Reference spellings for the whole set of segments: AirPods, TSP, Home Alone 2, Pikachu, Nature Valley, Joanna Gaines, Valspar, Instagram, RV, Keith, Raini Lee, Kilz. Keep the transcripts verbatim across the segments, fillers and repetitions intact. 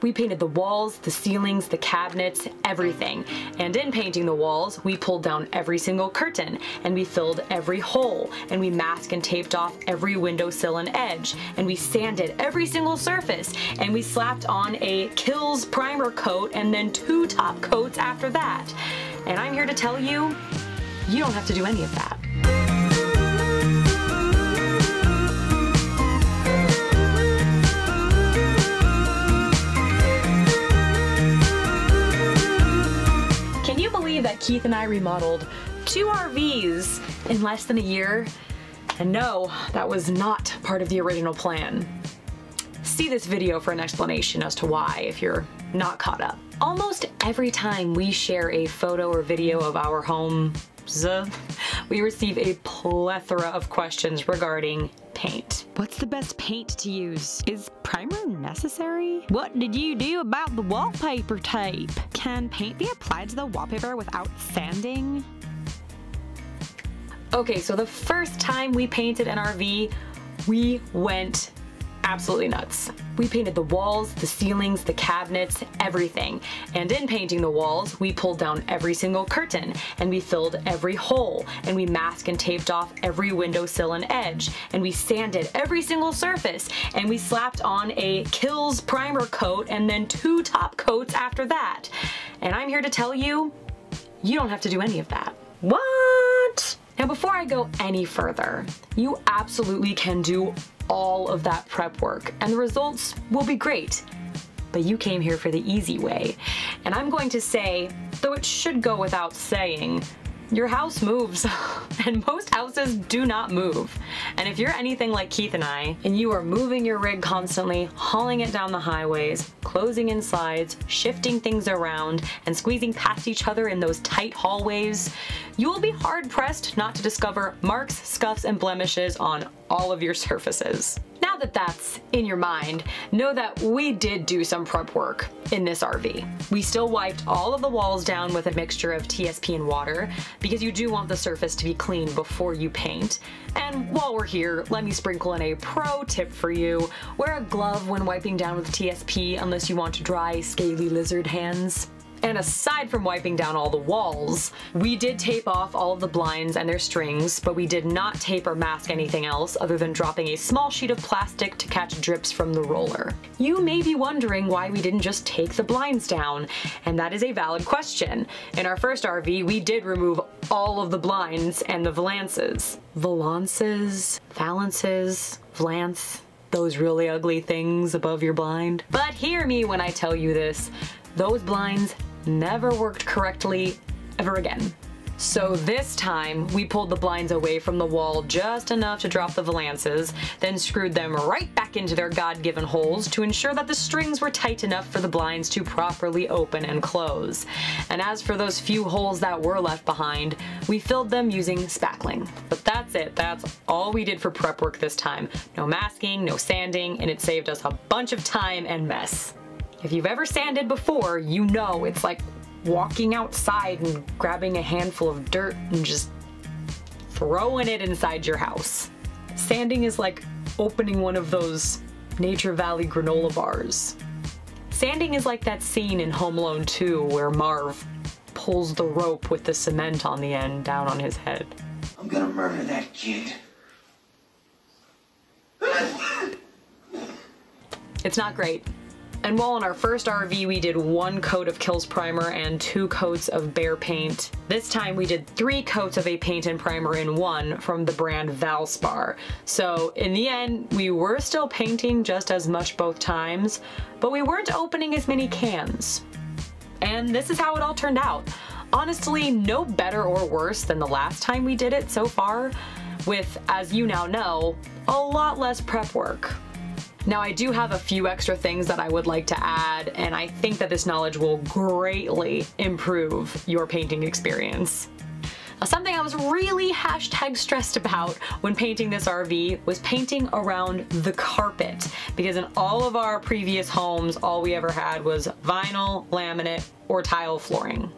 We painted the walls, the ceilings, the cabinets, everything. And in painting the walls, we pulled down every single curtain, and we filled every hole, and we masked and taped off every windowsill and edge, and we sanded every single surface, and we slapped on a Kilz primer coat and then two top coats after that. And I'm here to tell you, you don't have to do any of that. That Keith and I remodeled two R Vs in less than a year, and no, that was not part of the original plan. See this video for an explanation as to why, if you're not caught up. Almost every time we share a photo or video of our home, we receive a plethora of questions regarding paint. What's the best paint to use? Is primer necessary? What did you do about the wallpaper tape? Can paint be applied to the wallpaper without sanding? Okay, so the first time we painted an R V, we went absolutely nuts. We painted the walls, the ceilings, the cabinets, everything. And in painting the walls, we pulled down every single curtain, and we filled every hole, and we masked and taped off every windowsill and edge, and we sanded every single surface, and we slapped on a Kilz primer coat and then two top coats after that. And I'm here to tell you, you don't have to do any of that. What? Now, before I go any further, you absolutely can do all of that prep work and the results will be great, but you came here for the easy way. And I'm going to say, though it should go without saying, your house moves, and most houses do not move. And if you're anything like Keith and I, and you are moving your rig constantly, hauling it down the highways, closing in slides, shifting things around, and squeezing past each other in those tight hallways, you will be hard-pressed not to discover marks, scuffs, and blemishes on all of your surfaces. Now that that's in your mind, know that we did do some prep work in this R V. We still wiped all of the walls down with a mixture of T S P and water, because you do want the surface to be clean before you paint. And while we're here, let me sprinkle in a pro tip for you. Wear a glove when wiping down with T S P unless you want dry, scaly lizard hands. And aside from wiping down all the walls, we did tape off all of the blinds and their strings, but we did not tape or mask anything else other than dropping a small sheet of plastic to catch drips from the roller. You may be wondering why we didn't just take the blinds down, and that is a valid question. In our first R V, we did remove all of the blinds and the valances. Valances? Valances? Valance? Those really ugly things above your blind? But hear me when I tell you this, those blinds never worked correctly ever again. So this time we pulled the blinds away from the wall just enough to drop the valances, then screwed them right back into their God-given holes to ensure that the strings were tight enough for the blinds to properly open and close. And as for those few holes that were left behind, we filled them using spackling. But that's it, that's all we did for prep work this time. No masking, no sanding, and it saved us a bunch of time and mess. If you've ever sanded before, you know it's like walking outside and grabbing a handful of dirt and just throwing it inside your house. Sanding is like opening one of those Nature Valley granola bars. Sanding is like that scene in Home Alone two where Marv pulls the rope with the cement on the end down on his head. I'm gonna murder that kid. It's not great. And while in our first R V we did one coat of Kilz primer and two coats of Bear paint, this time we did three coats of a paint and primer in one from the brand Valspar. So in the end, we were still painting just as much both times, but we weren't opening as many cans. And this is how it all turned out. Honestly, no better or worse than the last time we did it so far, with, as you now know, a lot less prep work. Now, I do have a few extra things that I would like to add, and I think that this knowledge will greatly improve your painting experience. Now, something I was really hashtag stressed about when painting this R V was painting around the carpet, because in all of our previous homes, all we ever had was vinyl, laminate, or tile flooring.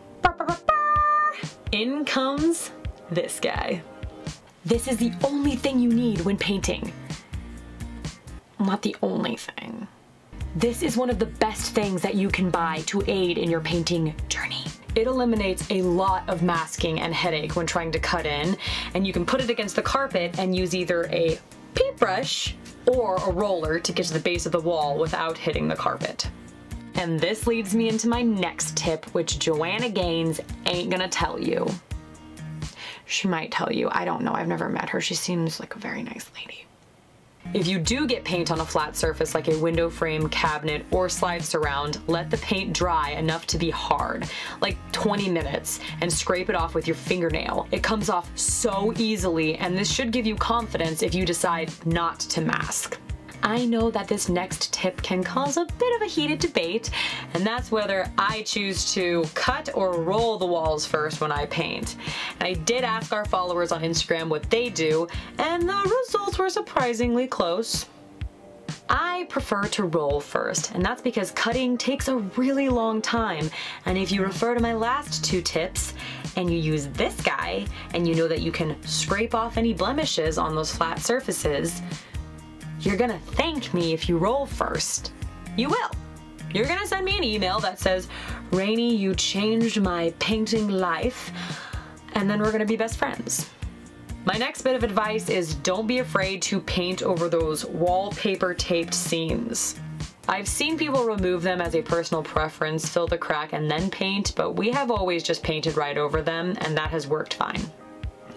In comes this guy. This is the only thing you need when painting. Not the only thing. This is one of the best things that you can buy to aid in your painting journey. It eliminates a lot of masking and headache when trying to cut in, and you can put it against the carpet and use either a paintbrush or a roller to get to the base of the wall without hitting the carpet. And this leads me into my next tip, which Joanna Gaines ain't gonna tell you. She might tell you, I don't know, I've never met her. She seems like a very nice lady. If you do get paint on a flat surface like a window frame, cabinet, or slide surround, let the paint dry enough to be hard, like twenty minutes, and scrape it off with your fingernail. It comes off so easily, and this should give you confidence if you decide not to mask. I know that this next tip can cause a bit of a heated debate, and that's whether I choose to cut or roll the walls first when I paint. And I did ask our followers on Instagram what they do, and the results were surprisingly close. I prefer to roll first, and that's because cutting takes a really long time. And if you refer to my last two tips, and you use this guy, and you know that you can scrape off any blemishes on those flat surfaces, you're gonna thank me if you roll first. You will. You're gonna send me an email that says, Rainey, you changed my painting life, and then we're gonna be best friends. My next bit of advice is don't be afraid to paint over those wallpaper taped seams. I've seen people remove them as a personal preference, fill the crack, and then paint, but we have always just painted right over them, and that has worked fine.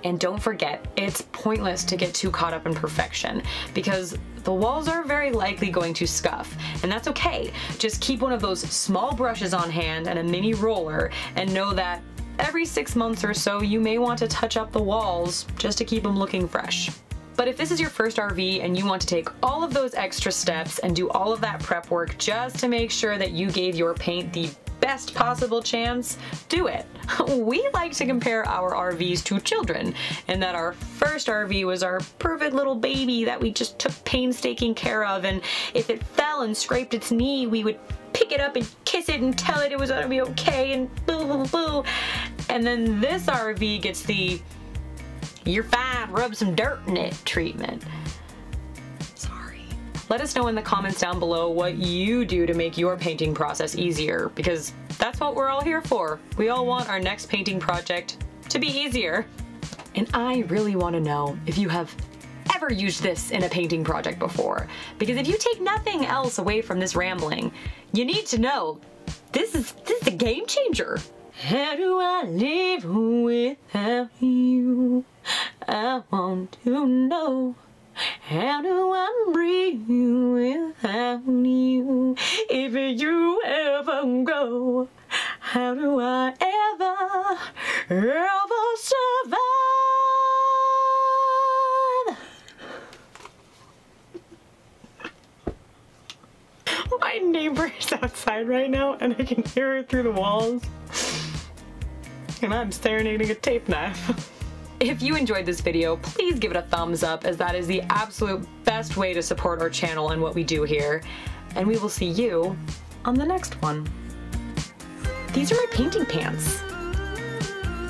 And don't forget, it's pointless to get too caught up in perfection because the walls are very likely going to scuff, and that's okay. Just keep one of those small brushes on hand and a mini roller, and know that every six months or so, you may want to touch up the walls just to keep them looking fresh. But if this is your first R V and you want to take all of those extra steps and do all of that prep work just to make sure that you gave your paint the best possible chance, do it. We like to compare our R Vs to children, and that our first R V was our perfect little baby that we just took painstaking care of, and if it fell and scraped its knee, we would pick it up and kiss it and tell it it was gonna be okay, and boo, boo, boo. And then this R V gets the, you're fine, rub some dirt in it treatment. Let us know in the comments down below what you do to make your painting process easier, because that's what we're all here for. We all want our next painting project to be easier. And I really want to know if you have ever used this in a painting project before, because if you take nothing else away from this rambling, you need to know this is, this is a game changer. How do I live without you? I want to know. How do I breathe without you? If you ever go, how do I ever, ever survive? My neighbor is outside right now, and I can hear her through the walls. And I'm serenading a tape knife. If you enjoyed this video, please give it a thumbs up, as that is the absolute best way to support our channel and what we do here. And we will see you on the next one. These are my painting pants.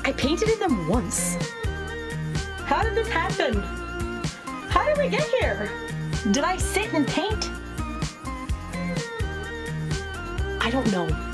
I painted in them once. How did this happen? How did we get here? Did I sit and paint? I don't know.